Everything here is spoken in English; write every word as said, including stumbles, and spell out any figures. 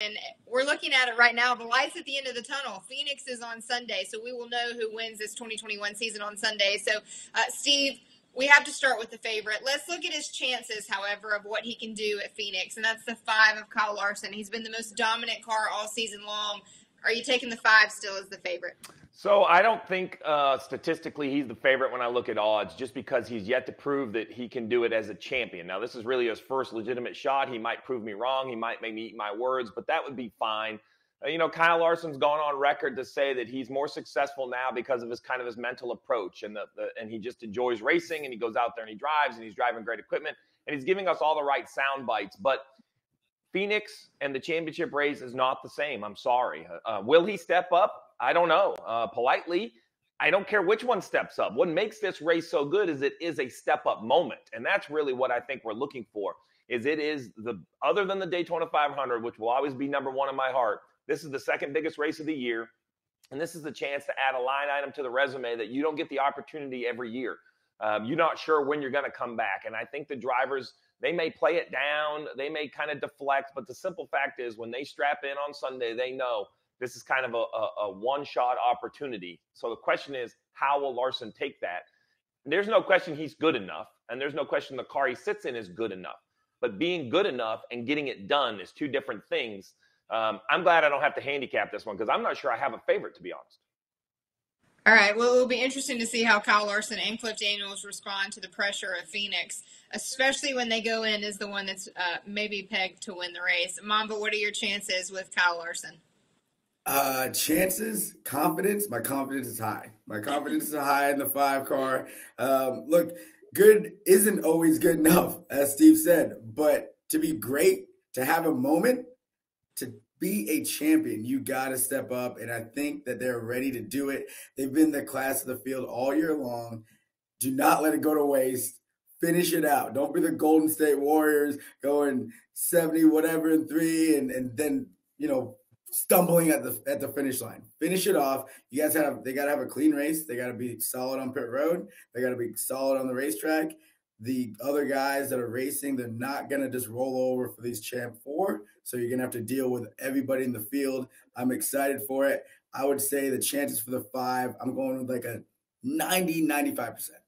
And we're looking at it right now. The light's at the end of the tunnel. Phoenix is on Sunday, so we will know who wins this twenty twenty-one season on Sunday. So, uh, Steve, we have to start with the favorite. Let's look at his chances, however, of what he can do at Phoenix, and that's the five of Kyle Larson. He's been the most dominant car all season long. Are you taking the five still as the favorite? So I don't think uh, statistically he's the favorite when I look at odds, just because he's yet to prove that he can do it as a champion. Now, this is really his first legitimate shot. He might prove me wrong. He might make me eat my words, but that would be fine. Uh, you know, Kyle Larson's gone on record to say that he's more successful now because of his kind of his mental approach, and the, the and he just enjoys racing, and he goes out there and he drives, and he's driving great equipment, and he's giving us all the right sound bites. But Phoenix and the championship race is not the same. I'm sorry. Uh, will he step up? I don't know. Uh, politely, I don't care which one steps up. What makes this race so good is it is a step-up moment, and that's really what I think we're looking for. Is it is the other than the Daytona five hundred, which will always be number one in my heart. This is the second biggest race of the year, and this is the chance to add a line item to the resume that you don't get the opportunity every year. Um, you're not sure when you're going to come back, and I think the drivers, they may play it down, they may kind of deflect, but the simple fact is when they strap in on Sunday, they know this is kind of a, a, a one-shot opportunity. So the question is, how will Larson take that? There's no question he's good enough, and there's no question the car he sits in is good enough. But being good enough and getting it done is two different things. Um, I'm glad I don't have to handicap this one because I'm not sure I have a favorite, to be honest. All right, well, it'll be interesting to see how Kyle Larson and Cliff Daniels respond to the pressure of Phoenix, especially when they go in as the one that's uh, maybe pegged to win the race. Mamba, what are your chances with Kyle Larson? Uh, chances, confidence. My confidence is high. My confidence is high in the five car. Um, look, good isn't always good enough, as Steve said, but to be great, to have a moment, to be a champion, you got to step up. And I think that they're ready to do it. They've been the class of the field all year long. Do not let it go to waste. Finish it out. Don't be the Golden State Warriors going seventy, whatever, and three, and, and then, you know, stumbling at the at the finish line. Finish it off. You guys have they gotta have a clean race. They gotta be solid on pit road. They gotta be solid on the racetrack. The other guys that are racing, they're not gonna just roll over for these champ four. So you're gonna have to deal with everybody in the field. I'm excited for it. I would say the chances for the five, I'm going with like a ninety, ninety-five percent.